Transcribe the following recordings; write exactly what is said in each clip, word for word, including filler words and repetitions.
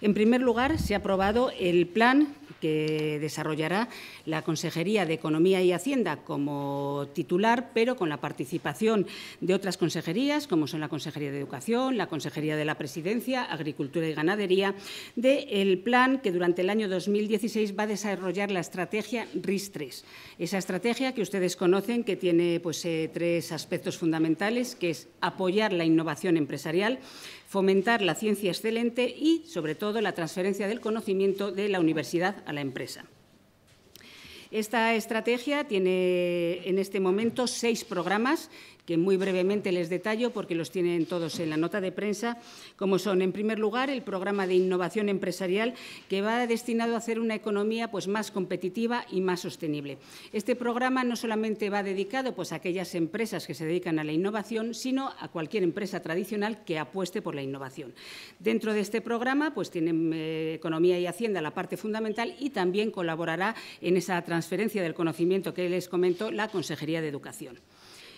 En primer lugar, se ha aprobado el plan que desarrollará la Consejería de Economía y Hacienda como titular, pero con la participación de otras consejerías, como son la Consejería de Educación, la Consejería de la Presidencia, Agricultura y Ganadería, del plan que durante el año dos mil dieciséis va a desarrollar la estrategia R I S tres. Esa estrategia que ustedes conocen, que tiene pues, eh, tres aspectos fundamentales, que es apoyar la innovación empresarial, fomentar la ciencia excelente y, sobre todo, la transferencia del conocimiento de la universidad a la empresa. Esta estrategia tiene en este momento seis programas que muy brevemente les detallo porque los tienen todos en la nota de prensa, como son, en primer lugar, el programa de innovación empresarial que va destinado a hacer una economía pues, más competitiva y más sostenible. Este programa no solamente va dedicado pues, a aquellas empresas que se dedican a la innovación, sino a cualquier empresa tradicional que apueste por la innovación. Dentro de este programa pues, tienen eh, Economía y Hacienda la parte fundamental y también colaborará en esa transferencia del conocimiento que les comento la Consejería de Educación.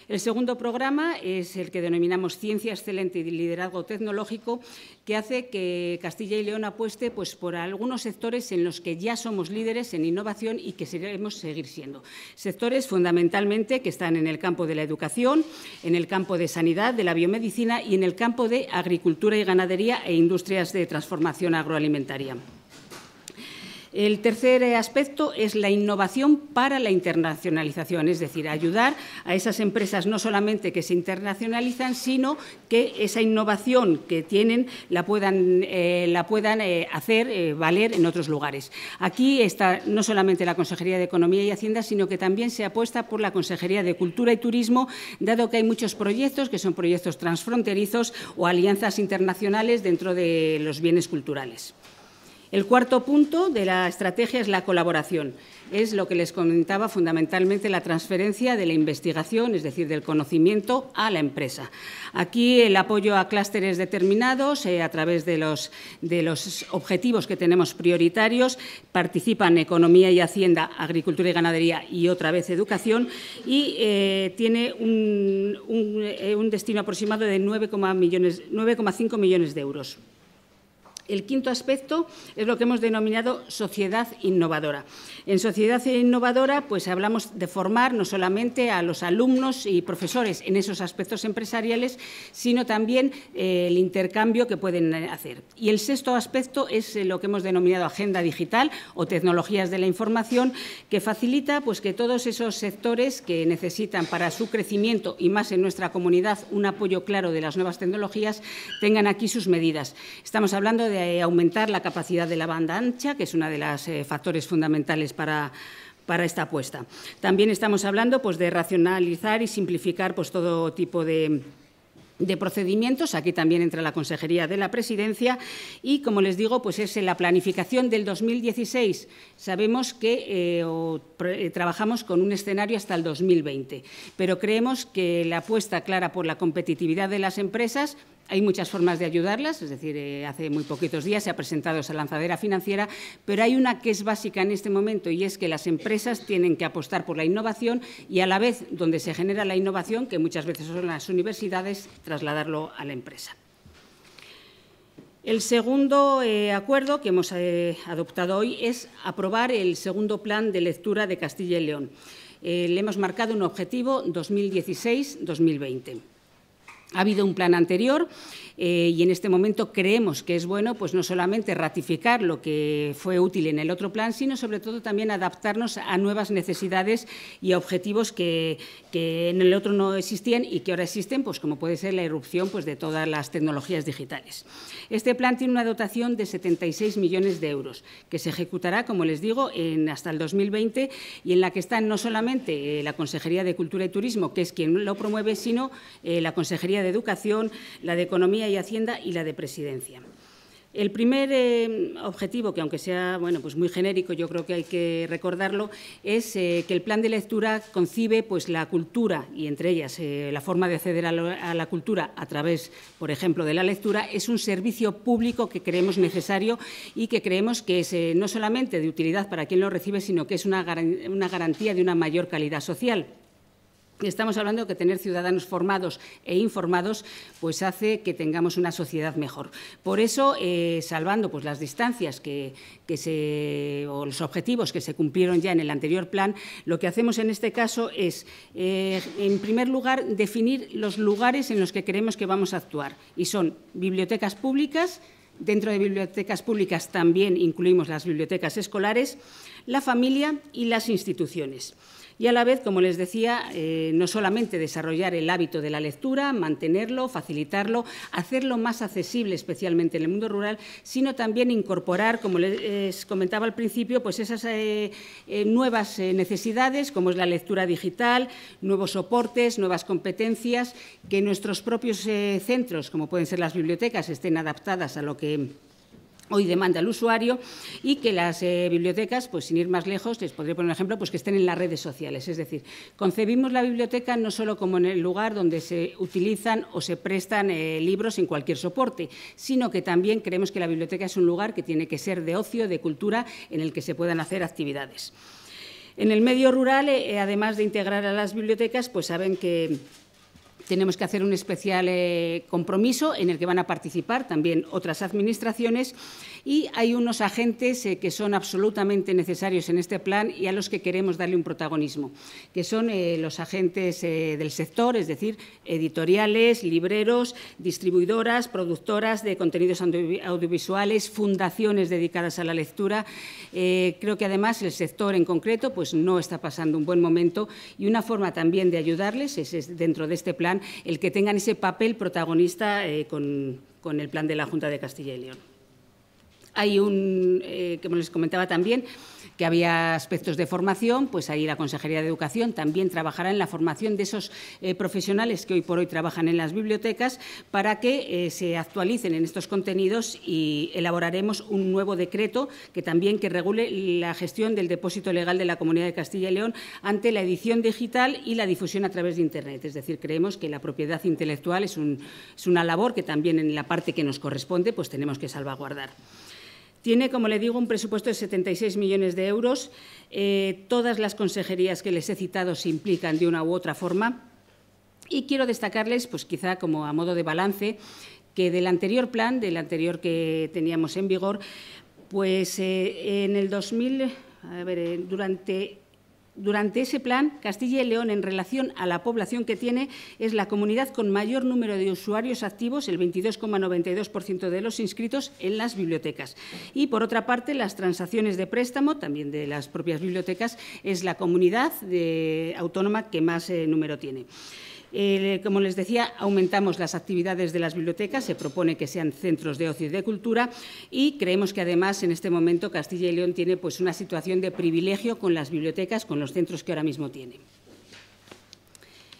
El segundo programa es el que denominamos Ciencia Excelente y Liderazgo Tecnológico, que hace que Castilla y León apueste pues, por algunos sectores en los que ya somos líderes en innovación y que seguiremos seguir siendo. Sectores fundamentalmente que están en el campo de la educación, en el campo de sanidad, de la biomedicina y en el campo de agricultura y ganadería e industrias de transformación agroalimentaria. El tercer aspecto es la innovación para la internacionalización, es decir, ayudar a esas empresas no solamente que se internacionalizan, sino que esa innovación que tienen la puedan, eh, la puedan eh, hacer eh, valer en otros lugares. Aquí está no solamente la Consejería de Economía y Hacienda, sino que también se apuesta por la Consejería de Cultura y Turismo, dado que hay muchos proyectos que son proyectos transfronterizos o alianzas internacionales dentro de los bienes culturales. El cuarto punto de la estrategia es la colaboración. Es lo que les comentaba fundamentalmente la transferencia de la investigación, es decir, del conocimiento a la empresa. Aquí el apoyo a clústeres determinados, eh, a través de los, de los objetivos que tenemos prioritarios, participan Economía y Hacienda, Agricultura y Ganadería y otra vez Educación y eh, tiene un, un, eh, un destino aproximado de nueve coma cinco millones de euros. El quinto aspecto es lo que hemos denominado sociedad innovadora. En sociedad innovadora, pues hablamos de formar no solamente a los alumnos y profesores en esos aspectos empresariales, sino también eh, el intercambio que pueden hacer. Y el sexto aspecto es eh, lo que hemos denominado agenda digital o tecnologías de la información, que facilita pues, que todos esos sectores que necesitan para su crecimiento y más en nuestra comunidad un apoyo claro de las nuevas tecnologías tengan aquí sus medidas. Estamos hablando de De aumentar la capacidad de la banda ancha, que es uno de los eh, factores fundamentales para, para esta apuesta. También estamos hablando pues, de racionalizar y simplificar pues, todo tipo de, de procedimientos. Aquí también entra la Consejería de la Presidencia y, como les digo, pues, es en la planificación del dos mil dieciséis. Sabemos que eh, o, pre, trabajamos con un escenario hasta el dos mil veinte, pero creemos que la apuesta clara por la competitividad de las empresas. Hay muchas formas de ayudarlas, es decir, eh, hace muy poquitos días se ha presentado esa lanzadera financiera, pero hay una que es básica en este momento y es que las empresas tienen que apostar por la innovación y a la vez donde se genera la innovación, que muchas veces son las universidades, trasladarlo a la empresa. El segundo eh, acuerdo que hemos eh, adoptado hoy es aprobar el segundo plan de lectura de Castilla y León. Eh, le hemos marcado un objetivo dos mil dieciséis a dos mil veinte. Ha habido un plan anterior eh, y en este momento creemos que es bueno pues no solamente ratificar lo que fue útil en el otro plan, sino sobre todo también adaptarnos a nuevas necesidades y a objetivos que, que en el otro no existían y que ahora existen, pues como puede ser la irrupción pues, de todas las tecnologías digitales. Este plan tiene una dotación de setenta y seis millones de euros, que se ejecutará, como les digo, en, hasta el dos mil veinte y en la que están no solamente eh, la Consejería de Cultura y Turismo, que es quien lo promueve, sino eh, la Consejería de Educación, la de Economía y Hacienda y la de Presidencia. El primer eh, objetivo, que aunque sea bueno, pues muy genérico, yo creo que hay que recordarlo, es eh, que el plan de lectura concibe pues, la cultura y, entre ellas, eh, la forma de acceder a, lo, a la cultura a través, por ejemplo, de la lectura, es un servicio público que creemos necesario y que creemos que es eh, no solamente de utilidad para quien lo recibe, sino que es una, gar- una garantía de una mayor calidad social. Estamos hablando que tener ciudadanos formados e informados pues hace que tengamos una sociedad mejor. Por eso, eh, salvando pues las distancias que, que se, o los objetivos que se cumplieron ya en el anterior plan, lo que hacemos en este caso es, eh, en primer lugar, definir los lugares en los que creemos que vamos a actuar, y son bibliotecas públicas. Dentro de bibliotecas públicas también incluimos las bibliotecas escolares, la familia y las instituciones. Y a la vez, como les decía, eh, no solamente desarrollar el hábito de la lectura, mantenerlo, facilitarlo, hacerlo más accesible, especialmente en el mundo rural, sino también incorporar, como les comentaba al principio, pues esas eh, eh, nuevas eh, necesidades, como es la lectura digital, nuevos soportes, nuevas competencias, que nuestros propios eh, centros, como pueden ser las bibliotecas, estén adaptadas a lo que hoy demanda el usuario, y que las eh, bibliotecas, pues sin ir más lejos, les podría poner un ejemplo, pues que estén en las redes sociales. Es decir, concebimos la biblioteca no solo como en el lugar donde se utilizan o se prestan eh, libros en cualquier soporte, sino que también creemos que la biblioteca es un lugar que tiene que ser de ocio, de cultura, en el que se puedan hacer actividades. En el medio rural, eh, además de integrar a las bibliotecas, pues saben que tenemos que hacer un especial eh, compromiso en el que van a participar también otras administraciones, y hay unos agentes eh, que son absolutamente necesarios en este plan y a los que queremos darle un protagonismo, que son eh, los agentes eh, del sector, es decir, editoriales, libreros, distribuidoras, productoras de contenidos audio audiovisuales, fundaciones dedicadas a la lectura. Eh, creo que además el sector en concreto pues no está pasando un buen momento, y una forma también de ayudarles es, es dentro de este plan el que tengan ese papel protagonista eh, con, con el plan de la Junta de Castilla y León. Hay un, eh, como les comentaba también, que había aspectos de formación, pues ahí la Consejería de Educación también trabajará en la formación de esos eh, profesionales que hoy por hoy trabajan en las bibliotecas, para que eh, se actualicen en estos contenidos, y elaboraremos un nuevo decreto que también que regule la gestión del depósito legal de la Comunidad de Castilla y León ante la edición digital y la difusión a través de Internet. Es decir, creemos que la propiedad intelectual es, un, es una labor que también en la parte que nos corresponde pues tenemos que salvaguardar. Tiene, como le digo, un presupuesto de setenta y seis millones de euros. Eh, todas las consejerías que les he citado se implican de una u otra forma. Y quiero destacarles, pues quizá como a modo de balance, que del anterior plan, del anterior que teníamos en vigor, pues eh, en el dos mil, a ver, eh, durante… Durante ese plan, Castilla y León, en relación a la población que tiene, es la comunidad con mayor número de usuarios activos, el veintidós coma noventa y dos por ciento de los inscritos en las bibliotecas. Y, por otra parte, las transacciones de préstamo, también de las propias bibliotecas, es la comunidad de, autónoma que más eh, número tiene. Eh, como les decía, aumentamos las actividades de las bibliotecas, se propone que sean centros de ocio y de cultura, y creemos que además en este momento Castilla y León tiene pues una situación de privilegio con las bibliotecas, con los centros que ahora mismo tiene.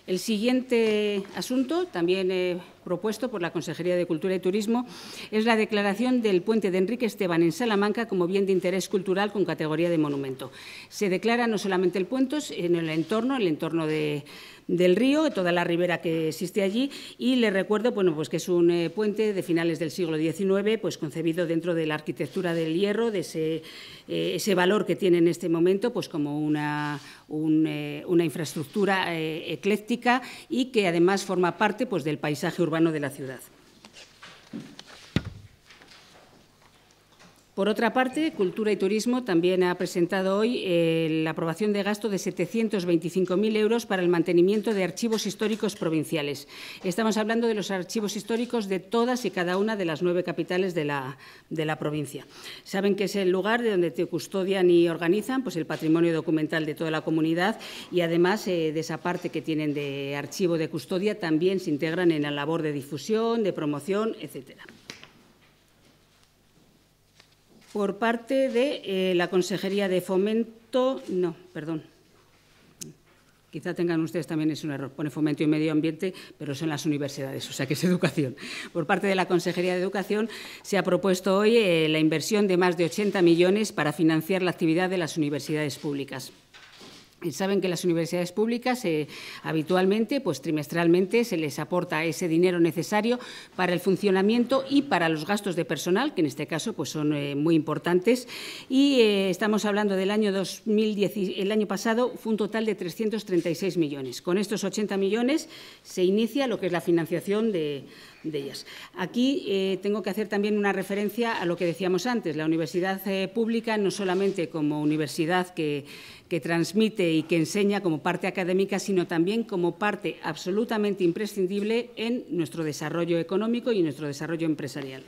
El siguiente asunto, también eh, propuesto por la Consejería de Cultura y Turismo, es la declaración del puente de Enrique Esteban en Salamanca como bien de interés cultural con categoría de monumento. Se declara no solamente el puente, sino el entorno, el entorno de, del río, toda la ribera que existe allí, y le recuerdo bueno, pues que es un eh, puente de finales del siglo diecinueve, pues concebido dentro de la arquitectura del hierro, de ese, eh, ese valor que tiene en este momento pues como una, un, eh, una infraestructura eh, ecléctica, y que además forma parte pues, del paisaje urbano de la ciudad. Por otra parte, Cultura y Turismo también ha presentado hoy eh, la aprobación de gasto de setecientos veinticinco mil euros para el mantenimiento de archivos históricos provinciales. Estamos hablando de los archivos históricos de todas y cada una de las nueve capitales de la, de la provincia. Saben que es el lugar de donde te custodian y organizan pues, el patrimonio documental de toda la comunidad, y además eh, de esa parte que tienen de archivo de custodia también se integran en la labor de difusión, de promoción, etcétera. Por parte de eh, la Consejería de Fomento… No, perdón. Quizá tengan ustedes también, es un error, pone Fomento y Medio Ambiente, pero son las universidades, o sea que es Educación. Por parte de la Consejería de Educación se ha propuesto hoy eh, la inversión de más de ochenta millones para financiar la actividad de las universidades públicas. Saben que las universidades públicas eh, habitualmente, pues trimestralmente, se les aporta ese dinero necesario para el funcionamiento y para los gastos de personal, que en este caso pues son eh, muy importantes. Y eh, estamos hablando del año dos mil diez, el año pasado fue un total de trescientos treinta y seis millones. Con estos ochenta millones se inicia lo que es la financiación de… de ellas. Aquí eh, tengo que hacer también una referencia a lo que decíamos antes. La universidad eh, pública, no solamente como universidad que, que transmite y que enseña como parte académica, sino también como parte absolutamente imprescindible en nuestro desarrollo económico y en nuestro desarrollo empresarial.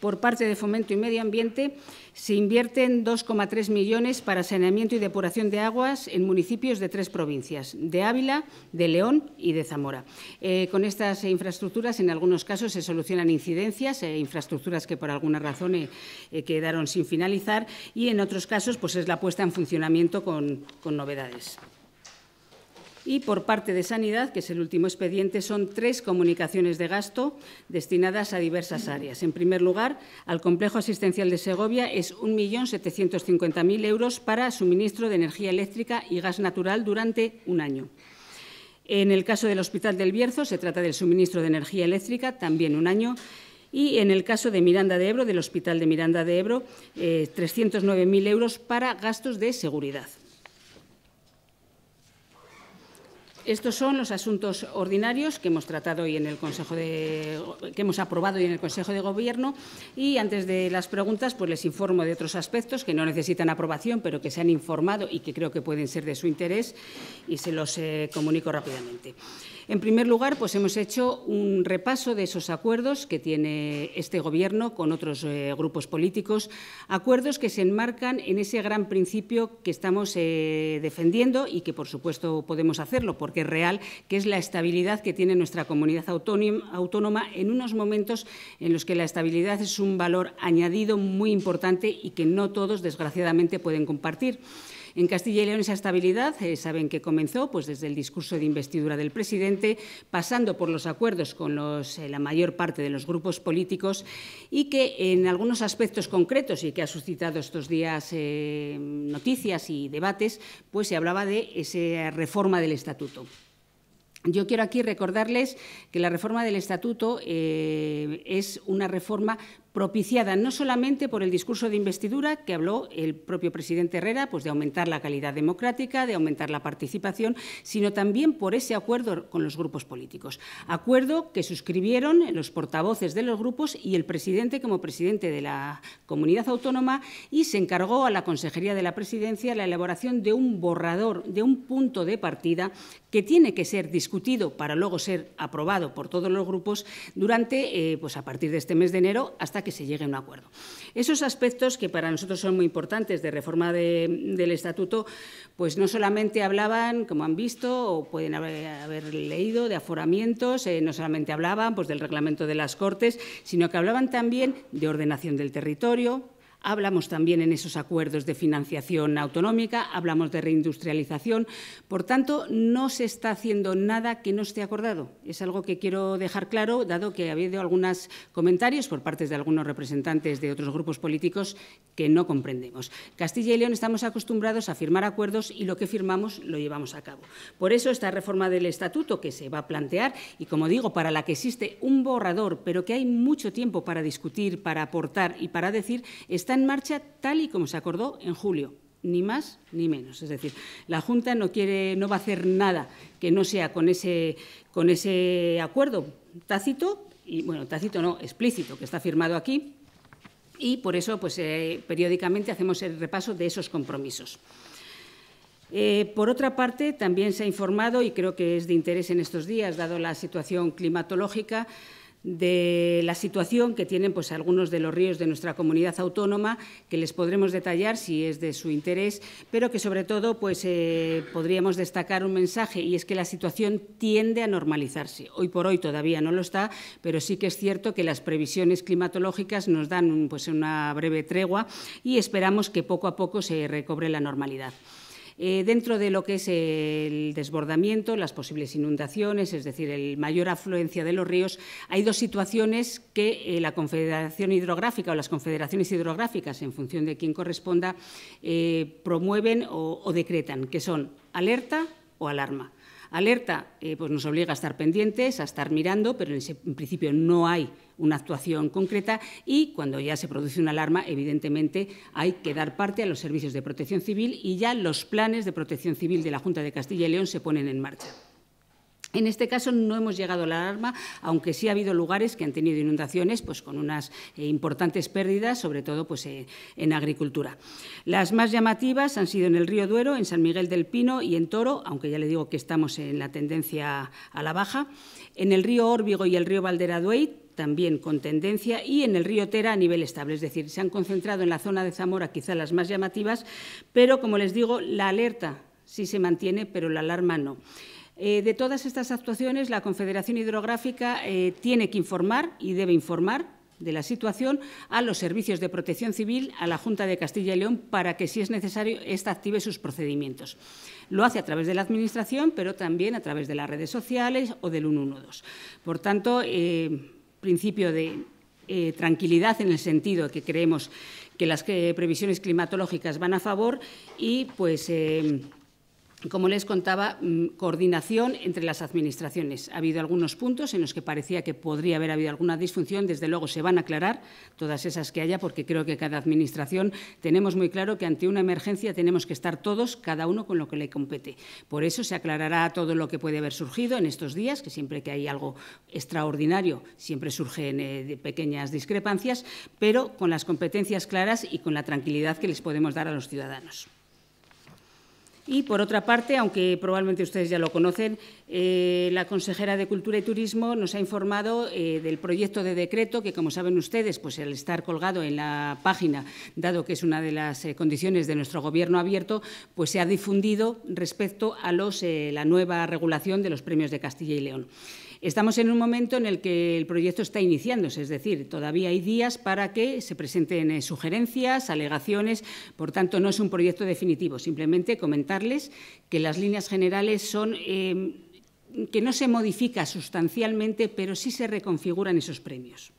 Por parte de Fomento y Medio Ambiente, se invierten dos coma tres millones para saneamiento y depuración de aguas en municipios de tres provincias, de Ávila, de León y de Zamora. Eh, con estas infraestructuras, en algunos casos, se solucionan incidencias, eh, infraestructuras que por alguna razón eh, eh, quedaron sin finalizar, y en otros casos pues es la puesta en funcionamiento con, con novedades. Y por parte de Sanidad, que es el último expediente, son tres comunicaciones de gasto destinadas a diversas áreas. En primer lugar, al Complejo Asistencial de Segovia es un millón setecientos cincuenta mil euros para suministro de energía eléctrica y gas natural durante un año. En el caso del Hospital del Bierzo, se trata del suministro de energía eléctrica, también un año. Y en el caso de Miranda de Ebro, del Hospital de Miranda de Ebro, eh, trescientos nueve mil euros para gastos de seguridad. Estos son los asuntos ordinarios que hemos tratado hoy en el Consejo de, que hemos aprobado hoy en el Consejo de Gobierno, y antes de las preguntas pues les informo de otros aspectos que no necesitan aprobación pero que se han informado y que creo que pueden ser de su interés, y se los eh, comunico rápidamente. En primer lugar, pues hemos hecho un repaso de esos acuerdos que tiene este Gobierno con otros eh, grupos políticos, acuerdos que se enmarcan en ese gran principio que estamos eh, defendiendo y que, por supuesto, podemos hacerlo porque es real, que es la estabilidad que tiene nuestra comunidad autónoma en unos momentos en los que la estabilidad es un valor añadido muy importante y que no todos, desgraciadamente, pueden compartir. En Castilla y León esa estabilidad, eh, saben que comenzó pues, desde el discurso de investidura del presidente, pasando por los acuerdos con los, eh, la mayor parte de los grupos políticos, y que en algunos aspectos concretos y que ha suscitado estos días eh, noticias y debates, pues se hablaba de esa reforma del estatuto. Yo quiero aquí recordarles que la reforma del estatuto eh, es una reforma propiciada no solamente por el discurso de investidura que habló el propio presidente Herrera, pues de aumentar la calidad democrática, de aumentar la participación, sino también por ese acuerdo con los grupos políticos. Acuerdo que suscribieron los portavoces de los grupos y el presidente como presidente de la comunidad autónoma, y se encargó a la Consejería de la Presidencia la elaboración de un borrador, de un punto de partida que tiene que ser discutido para luego ser aprobado por todos los grupos durante, eh, pues a partir de este mes de enero hasta que que se llegue a un acuerdo. Esos aspectos que para nosotros son muy importantes de reforma de, del estatuto, pues no solamente hablaban, como han visto o pueden haber, haber leído, de aforamientos, eh, no solamente hablaban pues, del reglamento de las Cortes, sino que hablaban también de ordenación del territorio. Hablamos también en esos acuerdos de financiación autonómica, hablamos de reindustrialización. Por tanto, no se está haciendo nada que no esté acordado. Es algo que quiero dejar claro, dado que ha habido algunos comentarios por parte de algunos representantes de otros grupos políticos que no comprendemos. Castilla y León estamos acostumbrados a firmar acuerdos y lo que firmamos lo llevamos a cabo. Por eso, esta reforma del estatuto que se va a plantear y, como digo, para la que existe un borrador, pero que hay mucho tiempo para discutir, para aportar y para decir, está en marcha tal y como se acordó en julio, ni más ni menos. Es decir, la Junta no quiere, no va a hacer nada que no sea con ese, con ese acuerdo tácito, y bueno, tácito no, explícito, que está firmado aquí, y por eso pues, eh, periódicamente hacemos el repaso de esos compromisos. Eh, por otra parte, también se ha informado, y creo que es de interés en estos días, dado la situación climatológica, de la situación que tienen pues, algunos de los ríos de nuestra comunidad autónoma, que les podremos detallar si es de su interés, pero que sobre todo pues, eh, podríamos destacar un mensaje, y es que la situación tiende a normalizarse. Hoy por hoy todavía no lo está, pero sí que es cierto que las previsiones climatológicas nos dan pues, una breve tregua y esperamos que poco a poco se recobre la normalidad. eh, dentro de lo que es el desbordamiento, las posibles inundaciones, es decir, el mayor afluencia de los ríos, hay dos situaciones que eh, la Confederación Hidrográfica o las confederaciones hidrográficas, en función de quién corresponda, eh, promueven o, o decretan, que son alerta o alarma. Alerta eh, pues nos obliga a estar pendientes, a estar mirando, pero en, ese, en principio no hay una actuación concreta, y cuando ya se produce una alarma, evidentemente, hay que dar parte a los servicios de protección civil y ya los planes de protección civil de la Junta de Castilla y León se ponen en marcha. En este caso no hemos llegado a la alarma, aunque sí ha habido lugares que han tenido inundaciones pues, con unas eh, importantes pérdidas, sobre todo pues, eh, en agricultura. Las más llamativas han sido en el río Duero, en San Miguel del Pino y en Toro, aunque ya le digo que estamos en la tendencia a la baja, en el río Órbigo y el río Valderaduey, también con tendencia, y en el río Tera a nivel estable. Es decir, se han concentrado en la zona de Zamora quizá las más llamativas, pero, como les digo, la alerta sí se mantiene, pero la alarma no. Eh, de todas estas actuaciones, la Confederación Hidrográfica eh, tiene que informar y debe informar de la situación a los servicios de protección civil, a la Junta de Castilla y León, para que, si es necesario, ésta active sus procedimientos. Lo hace a través de la Administración, pero también a través de las redes sociales o del ciento doce. Por tanto, eh, principio de eh, tranquilidad en el sentido que creemos que las eh, previsiones climatológicas van a favor y, pues… Eh, Como les contaba, coordinación entre las administraciones. Ha habido algunos puntos en los que parecía que podría haber habido alguna disfunción. Desde luego se van a aclarar todas esas que haya, porque creo que cada administración tenemos muy claro que ante una emergencia tenemos que estar todos, cada uno con lo que le compete. Por eso se aclarará todo lo que puede haber surgido en estos días, que siempre que hay algo extraordinario siempre surgen eh, de pequeñas discrepancias, pero con las competencias claras y con la tranquilidad que les podemos dar a los ciudadanos. Y, por otra parte, aunque probablemente ustedes ya lo conocen, eh, la consejera de Cultura y Turismo nos ha informado eh, del proyecto de decreto que, como saben ustedes, pues al estar colgado en la página, dado que es una de las eh, condiciones de nuestro Gobierno abierto, pues se ha difundido respecto a los, eh, la nueva regulación de los premios de Castilla y León. Estamos en un momento en el que el proyecto está iniciándose, es decir, todavía hay días para que se presenten eh, sugerencias, alegaciones, por tanto, no es un proyecto definitivo, simplemente comentarles que las líneas generales son… Eh, que no se modifica sustancialmente, pero sí se reconfiguran esos premios.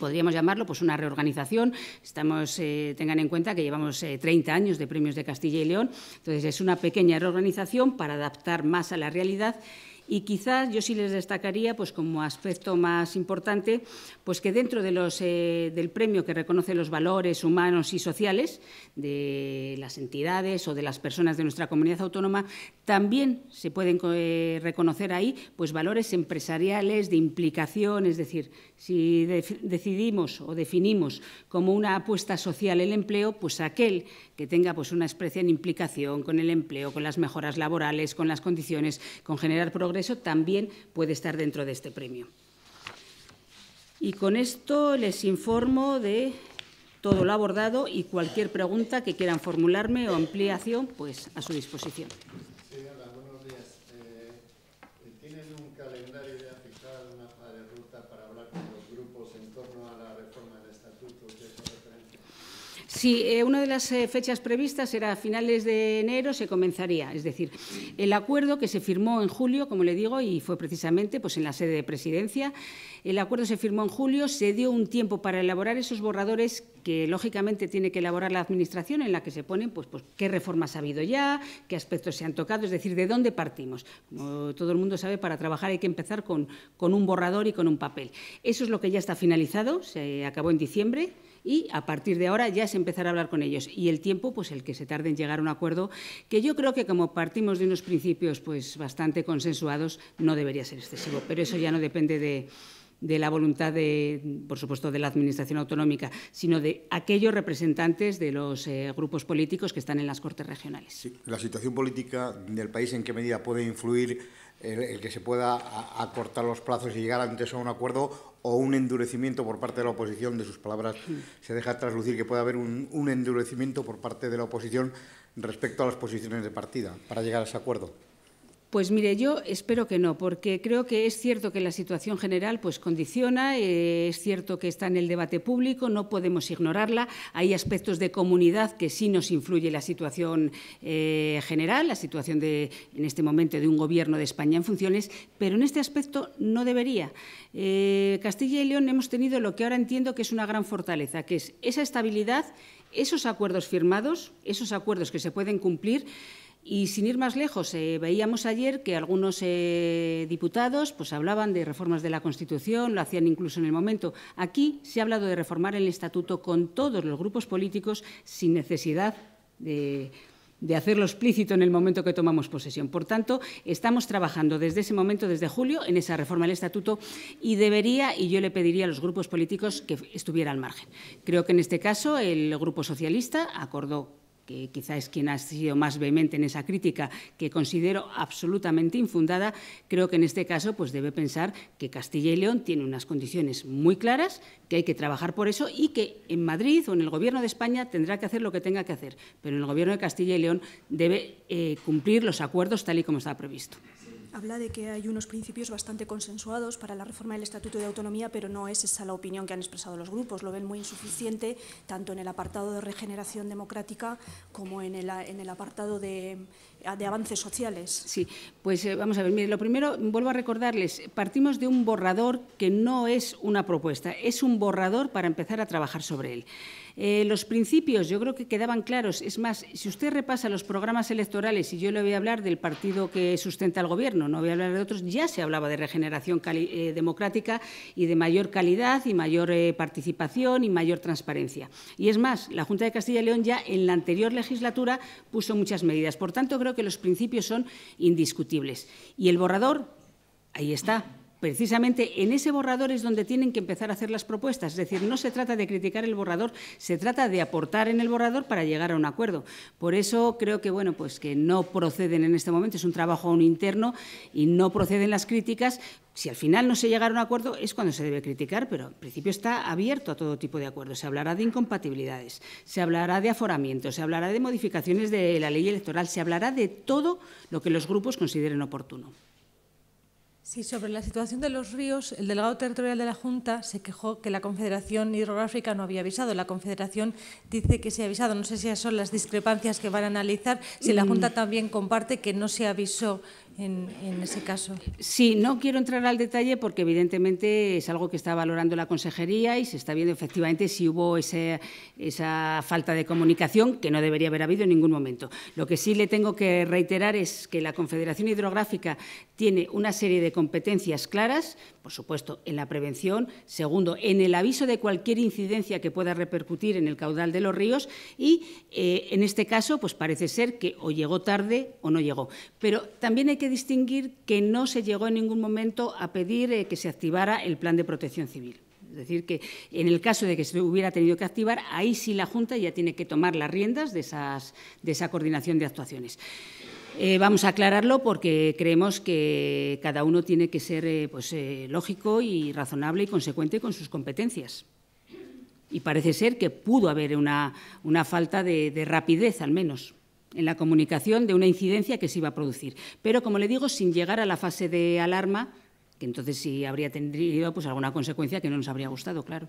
Podríamos llamarlo pues, una reorganización. Estamos, eh, tengan en cuenta que llevamos eh, treinta años de premios de Castilla y León, entonces es una pequeña reorganización para adaptar más a la realidad. Y quizás yo sí les destacaría, pues como aspecto más importante, pues que dentro de los, eh, del premio que reconoce los valores humanos y sociales de las entidades o de las personas de nuestra comunidad autónoma, también se pueden eh, reconocer ahí pues valores empresariales de implicación. Es decir, si de- decidimos o definimos como una apuesta social el empleo, pues aquel que tenga pues una especie de implicación con el empleo, con las mejoras laborales, con las condiciones, con generar progresos, eso también puede estar dentro de este premio. Y con esto les informo de todo lo abordado y cualquier pregunta que quieran formularme o ampliación, pues a su disposición. Señora, buenos días. Eh, ¿Tienen un calendario ya fijado, una hoja de ruta para hablar con los grupos en torno a la reforma del estatuto que es referente? Sí, eh, una de las eh, fechas previstas era a finales de enero se comenzaría, es decir, el acuerdo que se firmó en julio, como le digo, y fue precisamente pues, en la sede de Presidencia, el acuerdo se firmó en julio, se dio un tiempo para elaborar esos borradores que, lógicamente, tiene que elaborar la Administración, en la que se ponen pues, pues, qué reformas ha habido ya, qué aspectos se han tocado, es decir, de dónde partimos. Como todo el mundo sabe, para trabajar hay que empezar con, con un borrador y con un papel. Eso es lo que ya está finalizado, se acabó en diciembre. Y a partir de ahora ya es empezar a hablar con ellos. Y el tiempo, pues el que se tarde en llegar a un acuerdo, que yo creo que como partimos de unos principios pues bastante consensuados, no debería ser excesivo. Pero eso ya no depende de, de la voluntad, de, por supuesto, de la Administración autonómica, sino de aquellos representantes de los eh, grupos políticos que están en las Cortes Regionales. Sí. La situación política del país, ¿en qué medida puede influir el, el que se pueda acortar los plazos y llegar antes a un acuerdo? O un endurecimiento por parte de la oposición, de sus palabras se deja traslucir que puede haber un, un endurecimiento por parte de la oposición respecto a las posiciones de partida para llegar a ese acuerdo. Pues mire, yo espero que no, porque creo que es cierto que la situación general pues condiciona, eh, es cierto que está en el debate público, no podemos ignorarla. Hay aspectos de comunidad que sí nos influye la situación eh, general, la situación de, en este momento de un Gobierno de España en funciones, pero en este aspecto no debería. Eh, Castilla y León hemos tenido lo que ahora entiendo que es una gran fortaleza, que es esa estabilidad, esos acuerdos firmados, esos acuerdos que se pueden cumplir. Y sin ir más lejos, eh, veíamos ayer que algunos eh, diputados pues, hablaban de reformas de la Constitución, lo hacían incluso en el momento. Aquí se ha hablado de reformar el Estatuto con todos los grupos políticos sin necesidad de, de hacerlo explícito en el momento que tomamos posesión. Por tanto, estamos trabajando desde ese momento, desde julio, en esa reforma del Estatuto y debería, y yo le pediría a los grupos políticos que estuviera al margen. Creo que en este caso el Grupo Socialista acordó, que quizá es quien ha sido más vehemente en esa crítica, que considero absolutamente infundada. Creo que en este caso pues debe pensar que Castilla y León tiene unas condiciones muy claras, que hay que trabajar por eso y que en Madrid o en el Gobierno de España tendrá que hacer lo que tenga que hacer, pero en el Gobierno de Castilla y León debe eh, cumplir los acuerdos tal y como está previsto. Habla de que hay unos principios bastante consensuados para la reforma del Estatuto de Autonomía, pero no es esa la opinión que han expresado los grupos. Lo ven muy insuficiente, tanto en el apartado de regeneración democrática como en el, en el apartado de, de avances sociales. Sí, pues eh, vamos a ver. Mire, lo primero, vuelvo a recordarles, partimos de un borrador que no es una propuesta, es un borrador para empezar a trabajar sobre él. Eh, los principios yo creo que quedaban claros. Es más, si usted repasa los programas electorales, y yo le voy a hablar del partido que sustenta al Gobierno, no voy a hablar de otros, ya se hablaba de regeneración eh, democrática y de mayor calidad y mayor eh, participación y mayor transparencia. Y es más, la Junta de Castilla y León ya en la anterior legislatura puso muchas medidas. Por tanto, creo que los principios son indiscutibles. Y el borrador, ahí está. Precisamente en ese borrador es donde tienen que empezar a hacer las propuestas. Es decir, no se trata de criticar el borrador, se trata de aportar en el borrador para llegar a un acuerdo. Por eso creo que, bueno, pues que no proceden en este momento, es un trabajo aún interno y no proceden las críticas. Si al final no se llega a un acuerdo es cuando se debe criticar, pero en principio está abierto a todo tipo de acuerdos. Se hablará de incompatibilidades, se hablará de aforamientos, se hablará de modificaciones de la ley electoral, se hablará de todo lo que los grupos consideren oportuno. Sí, sobre la situación de los ríos, el delegado territorial de la Junta se quejó que la Confederación Hidrográfica no había avisado. La Confederación dice que se ha avisado. No sé si esas son las discrepancias que van a analizar, si la Junta también comparte que no se avisó en, en ese caso. Sí, no quiero entrar al detalle porque evidentemente es algo que está valorando la Consejería y se está viendo efectivamente si hubo ese, esa falta de comunicación que no debería haber habido en ningún momento. Lo que sí le tengo que reiterar es que la Confederación Hidrográfica tiene una serie de competencias claras, por supuesto, en la prevención, segundo, en el aviso de cualquier incidencia que pueda repercutir en el caudal de los ríos y, eh, en este caso, pues parece ser que o llegó tarde o no llegó. Pero también hay que distinguir que no se llegó en ningún momento a pedir eh, que se activara el plan de protección civil. Es decir, que en el caso de que se hubiera tenido que activar, ahí sí la Junta ya tiene que tomar las riendas de, esas, de esa coordinación de actuaciones. Eh, vamos a aclararlo porque creemos que cada uno tiene que ser eh, pues, eh, lógico y razonable y consecuente con sus competencias. Y parece ser que pudo haber una, una falta de, de rapidez, al menos, en la comunicación de una incidencia que se iba a producir. Pero, como le digo, sin llegar a la fase de alarma, que entonces sí habría tenido pues, alguna consecuencia que no nos habría gustado, claro.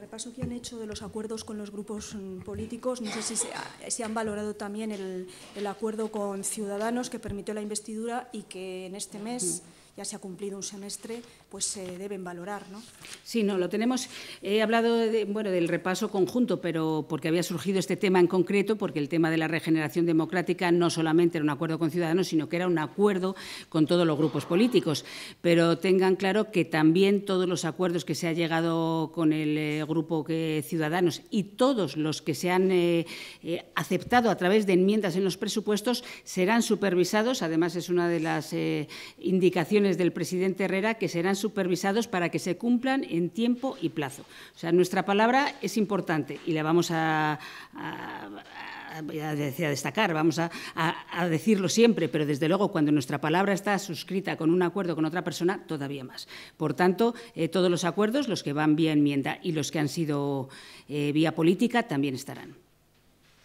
Repaso que han hecho de los acuerdos con los grupos políticos. No sé si se, ha, si han valorado también el, el acuerdo con Ciudadanos que permitió la investidura y que en este mes ya se ha cumplido un semestre, pues se eh, deben valorar, ¿no? Sí, no, lo tenemos. He hablado de, bueno, del repaso conjunto, pero porque había surgido este tema en concreto, porque el tema de la regeneración democrática no solamente era un acuerdo con Ciudadanos, sino que era un acuerdo con todos los grupos políticos. Pero tengan claro que también todos los acuerdos que se ha llegado con el eh, grupo que, Ciudadanos y todos los que se han eh, eh, aceptado a través de enmiendas en los presupuestos serán supervisados. Además, es una de las eh, indicaciones del presidente Herrera, que serán supervisados para que se cumplan en tiempo y plazo. O sea, nuestra palabra es importante y la vamos a, a, a, a destacar, vamos a, a, a decirlo siempre, pero desde luego cuando nuestra palabra está suscrita con un acuerdo con otra persona, todavía más. Por tanto, eh, todos los acuerdos, los que van vía enmienda y los que han sido eh, vía política, también estarán.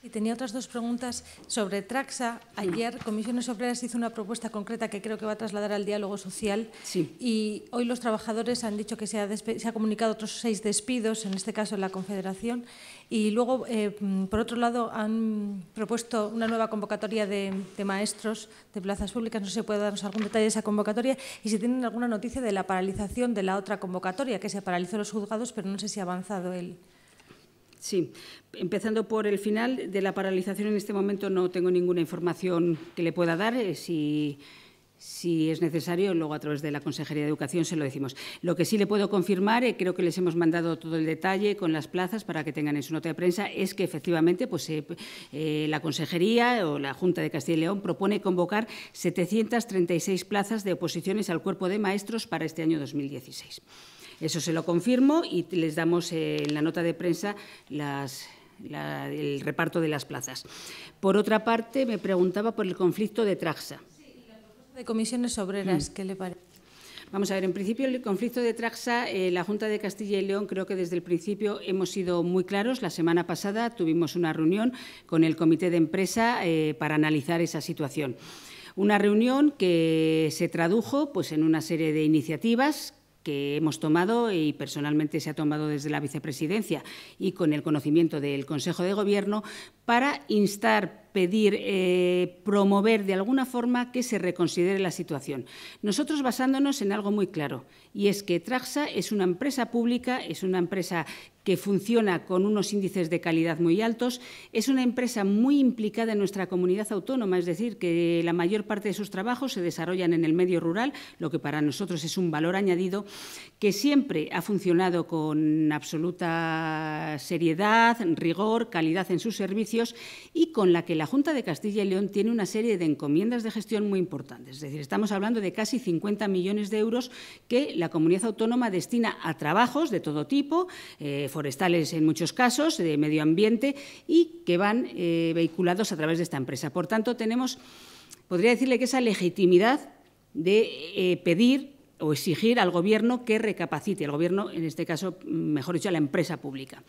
Y tenía otras dos preguntas sobre Tragsa. Ayer Comisiones Obreras hizo una propuesta concreta que creo que va a trasladar al diálogo social. Sí. Y hoy los trabajadores han dicho que se ha, se ha comunicado otros seis despidos, en este caso en la Confederación. Y luego, eh, por otro lado, han propuesto una nueva convocatoria de, de maestros de plazas públicas. No sé si puede darnos algún detalle de esa convocatoria y si tienen alguna noticia de la paralización de la otra convocatoria, que se paralizó los juzgados, pero no sé si ha avanzado el… Sí. Empezando por el final, de la paralización en este momento no tengo ninguna información que le pueda dar. Si, si es necesario, luego a través de la Consejería de Educación se lo decimos. Lo que sí le puedo confirmar, eh, creo que les hemos mandado todo el detalle con las plazas para que tengan en su nota de prensa, es que efectivamente pues, eh, eh, la Consejería o la Junta de Castilla y León propone convocar setecientas treinta y seis plazas de oposiciones al cuerpo de maestros para este año dos mil dieciséis. Eso se lo confirmo y les damos eh, en la nota de prensa las, la, el reparto de las plazas. Por otra parte, me preguntaba por el conflicto de Tragsa. Sí, y la propuesta de Comisiones Obreras, mm. ¿qué le parece? Vamos a ver, en principio el conflicto de Tragsa, eh, la Junta de Castilla y León, creo que desde el principio hemos sido muy claros. La semana pasada tuvimos una reunión con el comité de empresa eh, para analizar esa situación. Una reunión que se tradujo pues, en una serie de iniciativas que hemos tomado y personalmente se ha tomado desde la vicepresidencia y con el conocimiento del Consejo de Gobierno para instar, pedir, eh, promover de alguna forma que se reconsidere la situación. Nosotros basándonos en algo muy claro y es que Tragsa es una empresa pública, es una empresa que funciona con unos índices de calidad muy altos, es una empresa muy implicada en nuestra comunidad autónoma, es decir, que la mayor parte de sus trabajos se desarrollan en el medio rural, lo que para nosotros es un valor añadido, que siempre ha funcionado con absoluta seriedad, rigor, calidad en sus servicios y con la que la Junta de Castilla y León tiene una serie de encomiendas de gestión muy importantes. Es decir, estamos hablando de casi cincuenta millones de euros que la comunidad autónoma destina a trabajos de todo tipo, eh, forestales en muchos casos, de medio ambiente y que van eh, vehiculados a través de esta empresa. Por tanto, tenemos, podría decirle que esa legitimidad de eh, pedir o exigir al Gobierno que recapacite, al Gobierno, en este caso, mejor dicho, a la empresa pública.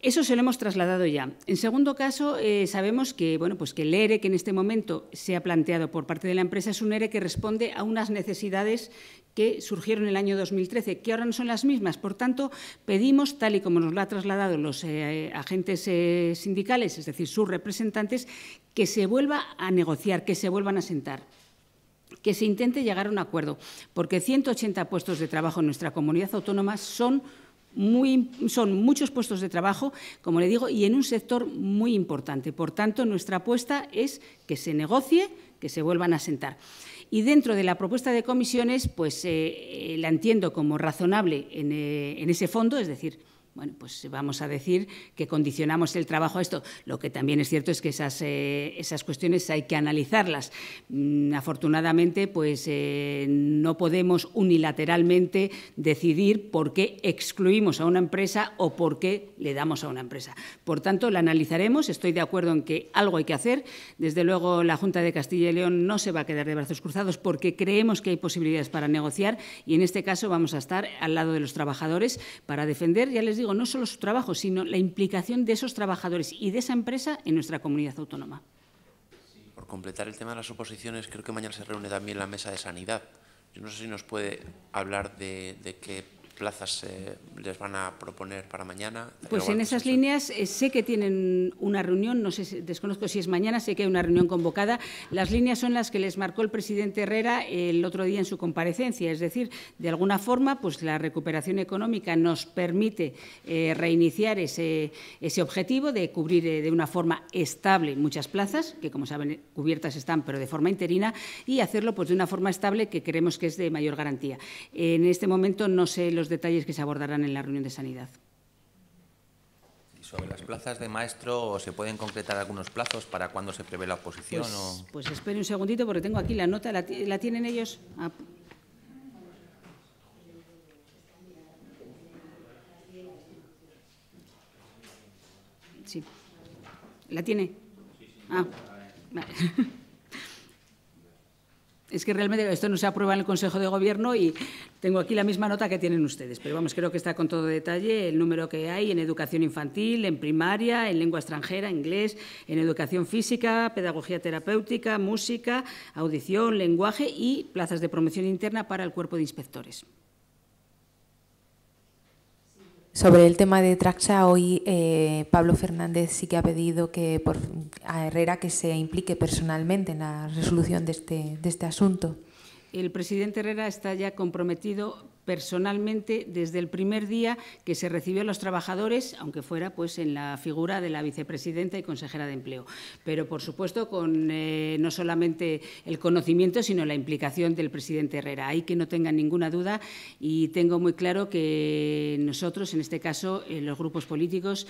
Eso se lo hemos trasladado ya. En segundo caso, eh, sabemos que, bueno, pues que el E R E que en este momento se ha planteado por parte de la empresa es un E R E que responde a unas necesidades que surgieron en el año dos mil trece, que ahora no son las mismas. Por tanto, pedimos, tal y como nos lo han trasladado los eh, agentes eh, sindicales, es decir, sus representantes, que se vuelva a negociar, que se vuelvan a sentar, que se intente llegar a un acuerdo, porque ciento ochenta puestos de trabajo en nuestra comunidad autónoma son Muy, son muchos puestos de trabajo, como le digo, y en un sector muy importante. Por tanto, nuestra apuesta es que se negocie, que se vuelvan a sentar. Y dentro de la propuesta de comisiones, pues eh, la entiendo como razonable en, eh, en ese fondo, es decir… Bueno, pues vamos a decir que condicionamos el trabajo a esto. Lo que también es cierto es que esas, eh, esas cuestiones hay que analizarlas. Mm, afortunadamente, pues eh, no podemos unilateralmente decidir por qué excluimos a una empresa o por qué le damos a una empresa. Por tanto, la analizaremos. Estoy de acuerdo en que algo hay que hacer. Desde luego, la Junta de Castilla y León no se va a quedar de brazos cruzados porque creemos que hay posibilidades para negociar y, en este caso, vamos a estar al lado de los trabajadores para defender, ya les digo, no solo su trabajo, sino la implicación de esos trabajadores y de esa empresa en nuestra comunidad autónoma. Sí, por completar el tema de las oposiciones, creo que mañana se reúne también la mesa de sanidad. Yo no sé si nos puede hablar de, de qué plazas eh, les van a proponer para mañana. Pues en esas líneas eh, sé que tienen una reunión, no sé, desconozco si es mañana, sé que hay una reunión convocada. Las líneas son las que les marcó el presidente Herrera el otro día en su comparecencia, es decir, de alguna forma pues la recuperación económica nos permite eh, reiniciar ese, ese objetivo de cubrir eh, de una forma estable muchas plazas, que como saben cubiertas están pero de forma interina, y hacerlo pues de una forma estable que creemos que es de mayor garantía. En este momento no sé los detalles que se abordarán en la reunión de sanidad. ¿Y sobre las plazas de maestro se pueden concretar algunos plazos para cuándo se prevé la oposición? Pues, o... pues espere un segundito porque tengo aquí la nota, ¿la, la tienen ellos? Ah. Sí. ¿La tiene? Ah, vale. Es que realmente esto no se aprueba en el Consejo de Gobierno y tengo aquí la misma nota que tienen ustedes. Pero vamos, creo que está con todo detalle el número que hay en educación infantil, en primaria, en lengua extranjera, inglés, en educación física, pedagogía terapéutica, música, audición, lenguaje y plazas de promoción interna para el cuerpo de inspectores. Sobre el tema de Tragsa, hoy eh, Pablo Fernández sí que ha pedido que por, a Herrera que se implique personalmente en la resolución de este, de este asunto. El presidente Herrera está ya comprometido personalmente desde el primer día que se recibió a los trabajadores, aunque fuera pues en la figura de la vicepresidenta y consejera de Empleo. Pero, por supuesto, con eh, no solamente el conocimiento, sino la implicación del presidente Herrera. Ahí que no tengan ninguna duda y tengo muy claro que nosotros, en este caso, eh, los grupos políticos,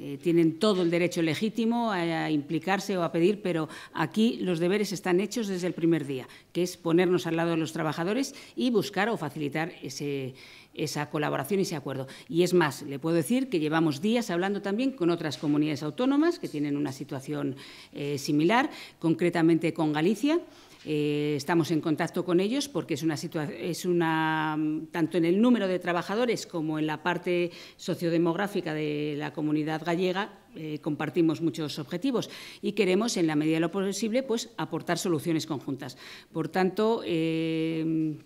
Eh, tienen todo el derecho legítimo a, a implicarse o a pedir, pero aquí los deberes están hechos desde el primer día, que es ponernos al lado de los trabajadores y buscar o facilitar ese, esa colaboración y ese acuerdo. Y es más, le puedo decir que llevamos días hablando también con otras comunidades autónomas que tienen una situación eh, similar, concretamente con Galicia. Eh, estamos en contacto con ellos porque es una es una tanto en el número de trabajadores como en la parte sociodemográfica de la comunidad gallega eh, compartimos muchos objetivos y queremos, en la medida de lo posible, pues aportar soluciones conjuntas. Por tanto, eh,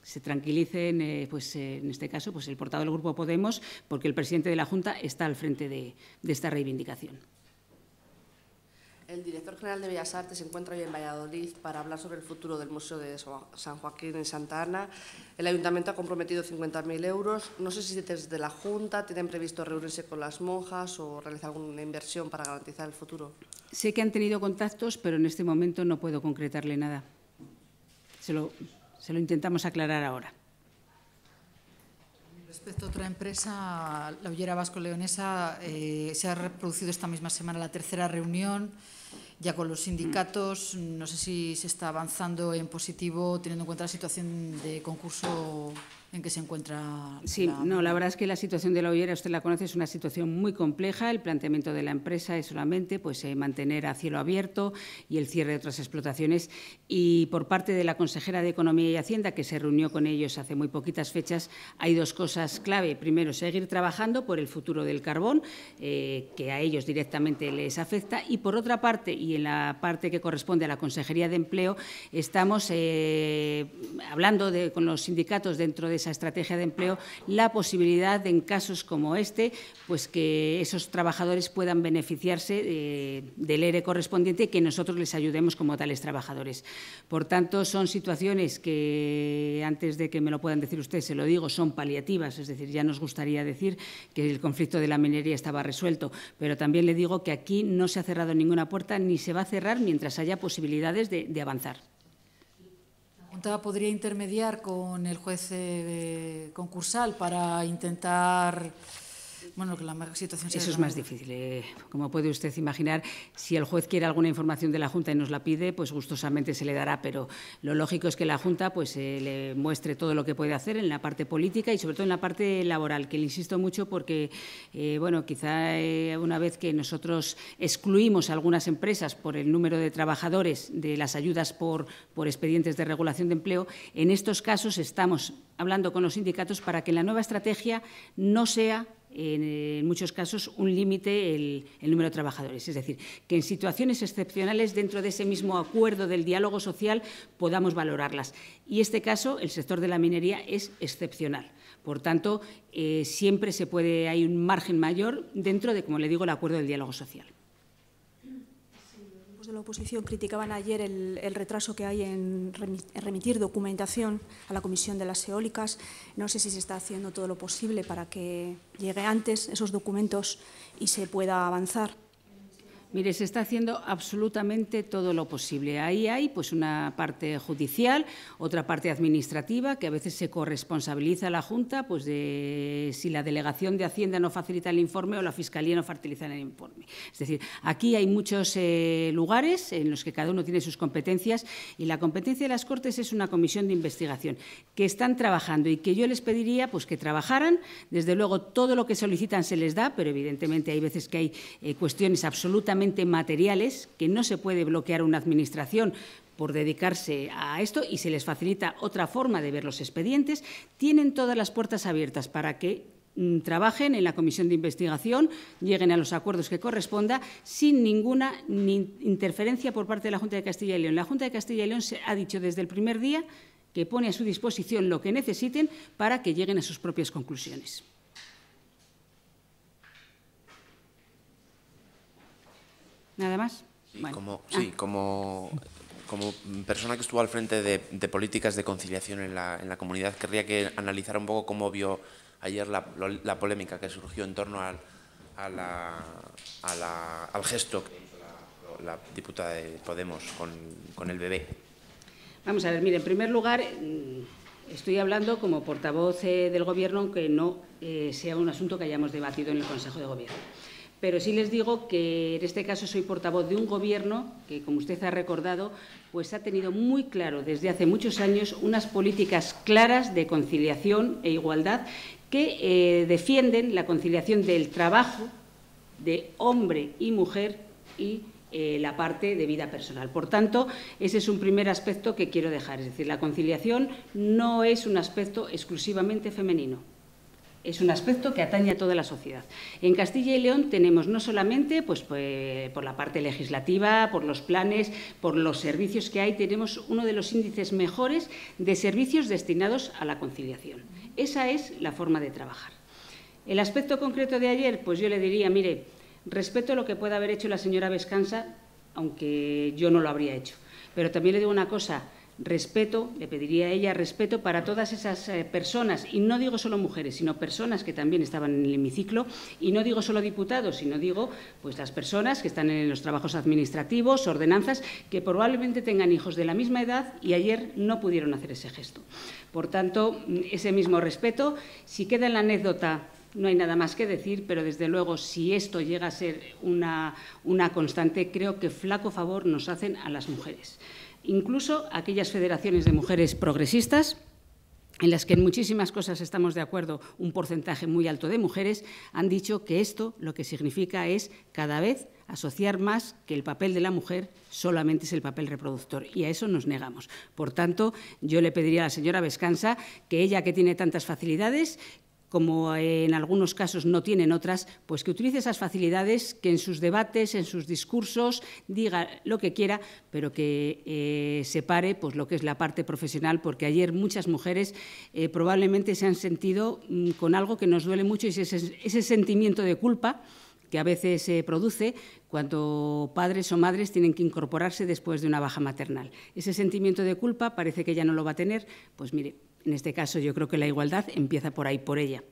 se tranquilicen, eh, pues eh, en este caso, pues el portavoz del Grupo Podemos, porque el presidente de la Junta está al frente de, de esta reivindicación. El director general de Bellas Artes se encuentra hoy en Valladolid para hablar sobre el futuro del Museo de San Joaquín en Santa Ana. El ayuntamiento ha comprometido cincuenta mil euros. No sé si desde la Junta tienen previsto reunirse con las monjas o realizar alguna inversión para garantizar el futuro. Sé que han tenido contactos, pero en este momento no puedo concretarle nada. Se lo, se lo intentamos aclarar ahora. Respecto a otra empresa, la Hullera Vasco Leonesa, eh, se ha reproducido esta misma semana la tercera reunión, ya con los sindicatos. No sé si se está avanzando en positivo, teniendo en cuenta la situación de concurso en que se encuentra. Sí, la... no, la verdad es que la situación de la Hullera, usted la conoce, es una situación muy compleja. El planteamiento de la empresa es solamente pues, eh, mantener a cielo abierto y el cierre de otras explotaciones. Y por parte de la consejera de Economía y Hacienda, que se reunió con ellos hace muy poquitas fechas, hay dos cosas clave. Primero, seguir trabajando por el futuro del carbón, eh, que a ellos directamente les afecta. Y por otra parte, y en la parte que corresponde a la Consejería de Empleo, estamos eh, hablando de, con los sindicatos dentro de esa estrategia de empleo, la posibilidad de, en casos como este, pues que esos trabajadores puedan beneficiarse eh, del E R E correspondiente y que nosotros les ayudemos como tales trabajadores. Por tanto, son situaciones que, antes de que me lo puedan decir ustedes, se lo digo, son paliativas, es decir, ya nos gustaría decir que el conflicto de la minería estaba resuelto, pero también le digo que aquí no se ha cerrado ninguna puerta ni se va a cerrar mientras haya posibilidades de, de avanzar. ¿Podría intermediar con el juez eh, concursal para intentar, bueno, que la situación sea? Eso es más difícil. Eh, como puede usted imaginar, si el juez quiere alguna información de la Junta y nos la pide, pues gustosamente se le dará, pero lo lógico es que la Junta pues, eh, le muestre todo lo que puede hacer en la parte política y sobre todo en la parte laboral, que le insisto mucho porque, eh, bueno, quizá eh, una vez que nosotros excluimos a algunas empresas por el número de trabajadores de las ayudas por, por expedientes de regulación de empleo, en estos casos estamos hablando con los sindicatos para que la nueva estrategia no sea, en muchos casos, un límite el, el número de trabajadores. Es decir, que en situaciones excepcionales, dentro de ese mismo acuerdo del diálogo social, podamos valorarlas. Y este caso, el sector de la minería, es excepcional. Por tanto, eh, siempre se puede, hay un margen mayor dentro de, como le digo, el acuerdo del diálogo social. De la oposición criticaban ayer el, el retraso que hay en remitir documentación a la Comisión de las Eólicas. No sé si se está haciendo todo lo posible para que llegue antes esos documentos y se pueda avanzar. Mire, se está haciendo absolutamente todo lo posible. Ahí hay pues, una parte judicial, otra parte administrativa, que a veces se corresponsabiliza a la Junta pues, de si la Delegación de Hacienda no facilita el informe o la Fiscalía no facilita el informe. Es decir, aquí hay muchos eh, lugares en los que cada uno tiene sus competencias y la competencia de las Cortes es una comisión de investigación que están trabajando y que yo les pediría pues, que trabajaran. Desde luego, todo lo que solicitan se les da, pero evidentemente hay veces que hay eh, cuestiones absolutamente materiales que no se puede bloquear una administración por dedicarse a esto y se les facilita otra forma de ver los expedientes. Tienen todas las puertas abiertas para que trabajen en la comisión de investigación, lleguen a los acuerdos que corresponda sin ninguna ni interferencia por parte de la Junta de Castilla y León. La Junta de Castilla y León se ha dicho desde el primer día que pone a su disposición lo que necesiten para que lleguen a sus propias conclusiones. ¿Nada más? Sí, bueno. como, sí, ah. como, como persona que estuvo al frente de, de políticas de conciliación en la, en la comunidad, querría que analizara un poco cómo vio ayer la, la polémica que surgió en torno al, a la, a la, al gesto que hizo la, la diputada de Podemos con, con el bebé. Vamos a ver, mire, en primer lugar, estoy hablando como portavoz eh, del Gobierno, aunque no eh, sea un asunto que hayamos debatido en el Consejo de Gobierno. Pero sí les digo que en este caso soy portavoz de un Gobierno que, como usted ha recordado, pues ha tenido muy claro desde hace muchos años unas políticas claras de conciliación e igualdad que eh, defienden la conciliación del trabajo de hombre y mujer y eh, la parte de vida personal. Por tanto, ese es un primer aspecto que quiero dejar. Es decir, la conciliación no es un aspecto exclusivamente femenino. Es un aspecto que atañe a toda la sociedad. En Castilla y León tenemos no solamente pues, pues, por la parte legislativa, por los planes, por los servicios que hay, tenemos uno de los índices mejores de servicios destinados a la conciliación. Esa es la forma de trabajar. El aspecto concreto de ayer, pues yo le diría, mire, respeto lo que pueda haber hecho la señora Bescansa, aunque yo no lo habría hecho. Pero también le digo una cosa. Respeto, le pediría a ella respeto para todas esas eh, personas, y no digo solo mujeres, sino personas que también estaban en el hemiciclo, y no digo solo diputados, sino digo pues las personas que están en los trabajos administrativos, ordenanzas, que probablemente tengan hijos de la misma edad y ayer no pudieron hacer ese gesto. Por tanto, ese mismo respeto, si queda en la anécdota, no hay nada más que decir, pero desde luego si esto llega a ser una, una constante, creo que flaco favor nos hacen a las mujeres. Incluso aquellas federaciones de mujeres progresistas, en las que en muchísimas cosas estamos de acuerdo, un porcentaje muy alto de mujeres, han dicho que esto lo que significa es cada vez asociar más que el papel de la mujer solamente es el papel reproductor, y a eso nos negamos. Por tanto, yo le pediría a la señora Bescansa que ella, que tiene tantas facilidades, como en algunos casos no tienen otras, pues que utilice esas facilidades, que en sus debates, en sus discursos, diga lo que quiera, pero que eh, separe pues, lo que es la parte profesional, porque ayer muchas mujeres eh, probablemente se han sentido mmm, con algo que nos duele mucho, y es ese, ese sentimiento de culpa que a veces se eh, produce cuando padres o madres tienen que incorporarse después de una baja maternal. Ese sentimiento de culpa parece que ya no lo va a tener, pues mire, en este caso, yo creo que la igualdad empieza por ahí, por ella.